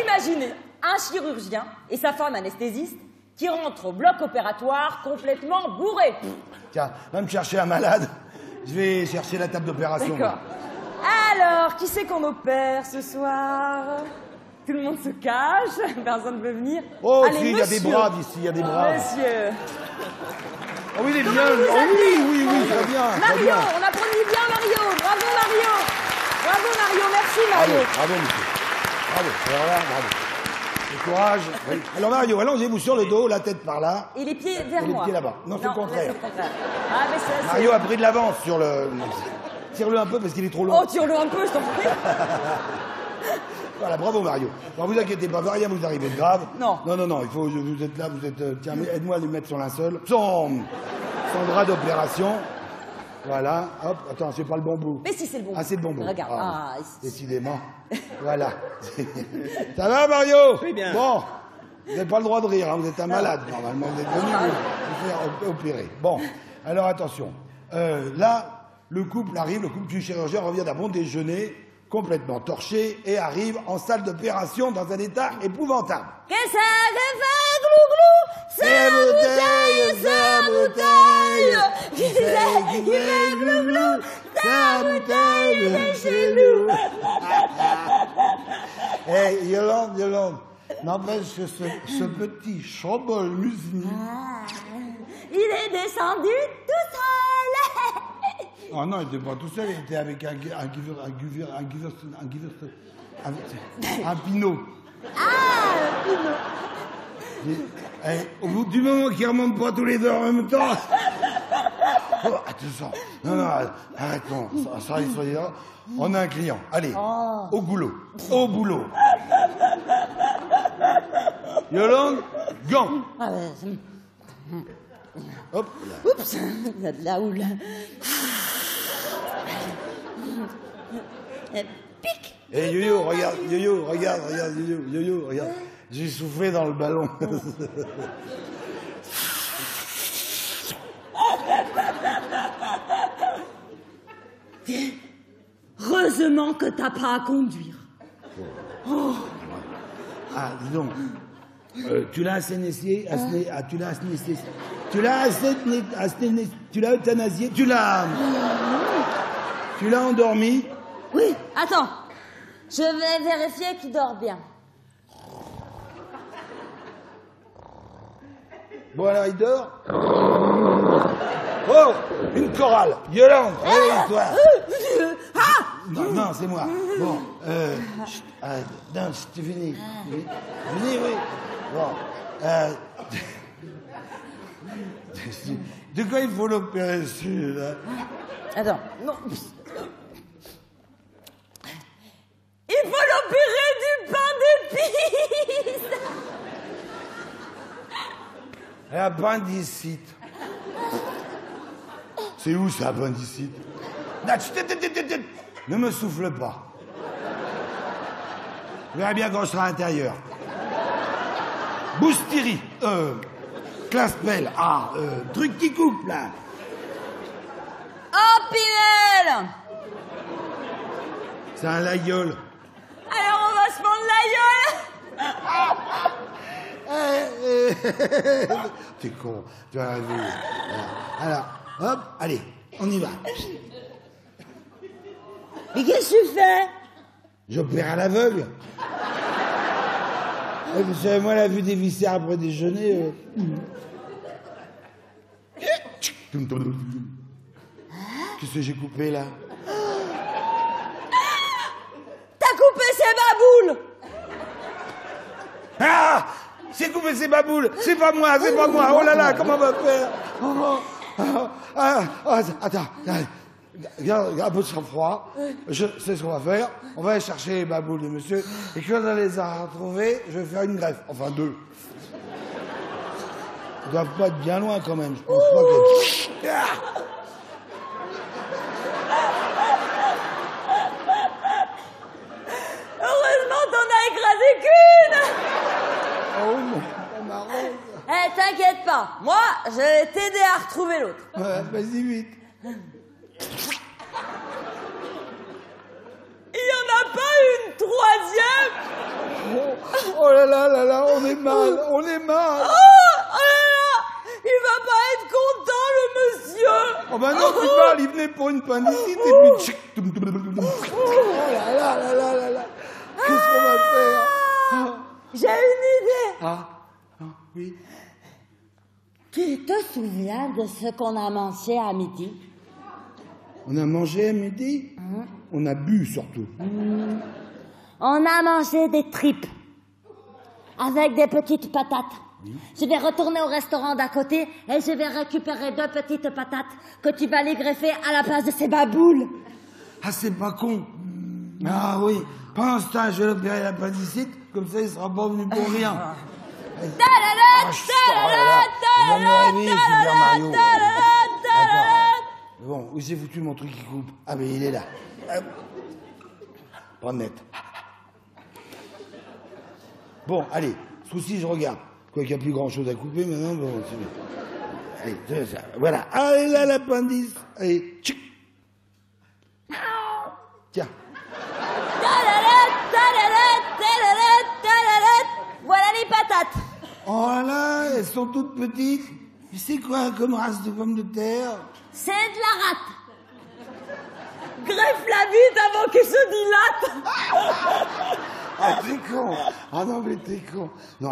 Imaginez un chirurgien et sa femme anesthésiste qui rentrent au bloc opératoire complètement bourrés. Tiens, va me chercher un malade. Je vais chercher la table d'opération. D'accord. Alors, qui c'est qu'on opère ce soir? Tout le monde se cache, personne ne veut venir. Oh, allez, si, il y a des braves ici, il y a des braves. Monsieur. Oh oui, il est bien. Oh oui, oui, oui, très bien. Mario, on applaudit bien Mario. Bravo Mario. Bravo Mario, merci Mario. Bravo, monsieur. Bravo, voilà, bravo. Le courage. Oui. Alors Mario, allongez-vous sur le dos, la tête par là. Et les pieds vers moi. Les pieds là-bas. Non, c'est le contraire. Ah, mais ça, Mario a pris de l'avance sur le... Tire-le un peu parce qu'il est trop long. Oh, tire-le un peu, je t'en prie. Voilà, bravo Mario. Ne vous inquiétez pas, rien vous arrivez de grave. Non. Non, non, non, il faut, vous êtes là, vous êtes... Tiens, aide-moi à lui mettre son linceul. Son drap d'opération. Voilà, hop, attends, c'est pas le bon bout. Mais si, c'est le bon bout. Ah, c'est le bon bout. Regarde. Ah, décidément. Voilà. Ça va Mario? Oui, bien. Bon, vous n'avez pas le droit de rire, hein, vous êtes un malade, normalement. Vous êtes venu vous faire opérer. Bon, alors attention. Là... Le couple arrive, le couple du chirurgien revient d'un bon déjeuner, complètement torché, et arrive en salle d'opération dans un état épouvantable. Que ça fait glou-glou, sa bouteille, qui fait glou-glou, sa bouteille, est chez nous. Eh, Yolande, Yolande, n'empêche que ce petit chambol Musini... Ah, il est descendu tout seul. Oh non, il n'était pas tout seul, il était avec un pinot. Ah, un pinot. Du moment qu'ils ne remontent pas tous les deux en même temps... Oh, attention, non, non, arrêtons, soyez là. On a un client, allez, au goulot, au boulot. Yolande, gant. Hop là. Oups, il y a de la houle. Pic. Et Yo-Yo, regarde, Yo-Yo, regarde, regarde, Yo-Yo, Yo-Yo, regarde. J'ai soufflé dans le ballon. Heureusement que t'as pas à conduire. Oh. Ah, dis donc. Tu l'as assénessié, tu l'as assénessié, tu l'as euthanasié, tu l'as endormi. Oui, attends, je vais vérifier qu'il dort bien. Bon alors il dort. Oh, une chorale, Yolande, réveille-toi. Non, non, c'est moi. Bon, non, tu finis. Finis, oui. Bon, de quoi il faut l'opérer celui-là? Attends, non. Il faut l'opérer du pain d'épices. L'appendicite. C'est où ça, appendicite? Ne me souffle pas. Vous verrez bien quand je serai à l'intérieur. Boustiri, Claspel, truc qui coupe, là. Oh, Pinel! C'est un laïole. Alors, on va se prendre la gueule. T'es con, tu vas arriver. Alors, hop, allez, on y va. Mais qu'est-ce que tu fais? J'opère à l'aveugle. Vous savez, moi, la vue des viscères après déjeuner... Qu'est-ce que j'ai coupé, là? T'as coupé ses baboules! Ah! J'ai coupé ses baboules! C'est pas moi, c'est pas moi! Oh là là, comment on va faire? Attends, regarde, un peu de sang-froid. Je sais ce qu'on va faire. On va aller chercher les baboules de monsieur. Et quand on les a retrouvées, je vais faire une greffe. Enfin, deux. Ils doivent pas être bien loin, quand même. Je pense pas que... Ah! Heureusement, t'en as écrasé qu'une. Oh, mon marron. Eh, t'inquiète pas. Moi, je vais t'aider à retrouver l'autre. Ouais, vas-y, vite. Il n'y en a pas une troisième? Oh là là là là, on est mal, on est mal. Oh là là, il va pas être content, le monsieur. Oh ben non, tu parles, il venait pour une pandémie, et puis... Oh là là là là là là. Qu'est-ce qu'on va faire? J'ai une idée. Ah, oui. Tu te souviens de ce qu'on a mangé à midi? On a mangé à midi? On a bu, surtout. On a mangé des tripes avec des petites patates. Je vais retourner au restaurant d'à côté et je vais récupérer 2 petites patates que tu vas les greffer à la place de ces baboules. Ah, c'est pas con. Ah oui, pendant ce temps, je vais opérer la pandicite, comme ça il sera pas venu pour rien. Bon, où j'ai foutu mon truc qui coupe? Ah ben il est là. Pas net. Bon, allez, souci, je regarde. Quoi qu'il n'y a plus grand chose à couper maintenant, bon, c'est bien. Allez, ça, voilà. Allez là, l'appendice. Allez, tchic. Tiens. Voilà les patates. Oh là là, elles sont toutes petites. Mais c'est quoi comme race de pommes de terre? C'est de la rate. Greffe-la vite avant que je dilate. Ah, t'es con. Ah non, mais t'es con. Non,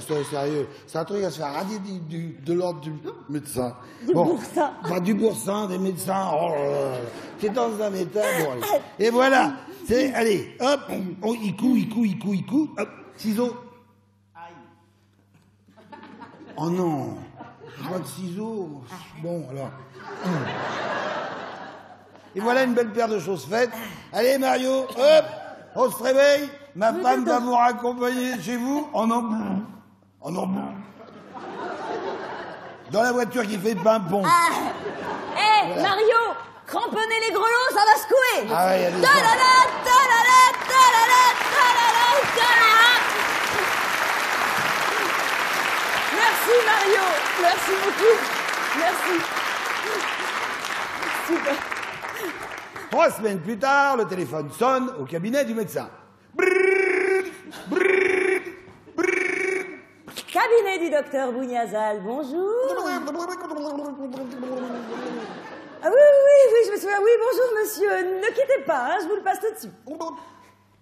soyez sérieux. C'est un truc à se faire radier de l'ordre du médecin. Boursin. Enfin, du boursin, des médecins. Oh, c'est dans un état. Bon, allez. Et voilà. Allez, hop. Il coud. Hop, ciseaux. Aïe. Oh non. Pas de ciseaux. Bon, alors. Et voilà une belle paire de choses faites. Allez Mario, hop, on se réveille. Ma femme va vous raccompagner chez vous en embout. Dans la voiture qui fait pimpon. Hé, Mario, cramponnez les grelots, ça va secouer. Ah ouais, allez. Merci Mario, merci beaucoup. Merci. Super. 3 semaines plus tard, le téléphone sonne au cabinet du médecin. Cabinet du docteur Bougnazal, bonjour. Ah oui, je me souviens. Oui, bonjour monsieur, ne quittez pas, hein, je vous le passe tout de suite.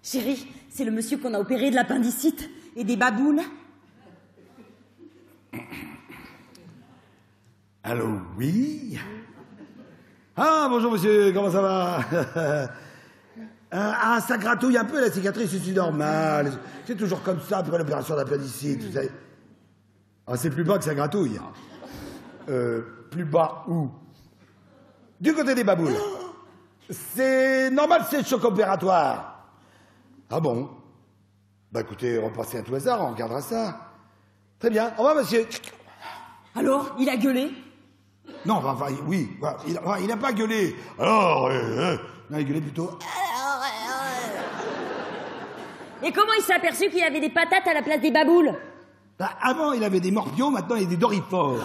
Chérie, c'est le monsieur qu'on a opéré de l'appendicite et des baboules. Allô, oui. Ah, bonjour monsieur, comment ça va? Ah, ça gratouille un peu la cicatrice, c'est normal. C'est toujours comme ça après l'opération d'appendicite, vous savez. Ah, c'est plus bas que ça gratouille. Plus bas où? Du côté des baboules. C'est normal, c'est le choc opératoire. Ah bon? Bah écoutez, repassez à tout hasard, on regardera ça. Très bien, au revoir monsieur. Alors, il a gueulé? Non, enfin, oui, il n'a pas gueulé. Alors, il a gueulé plutôt. Et comment il s'est aperçu qu'il avait des patates à la place des baboules? Bah, avant, il avait des morpions, maintenant, il y a des dorifores.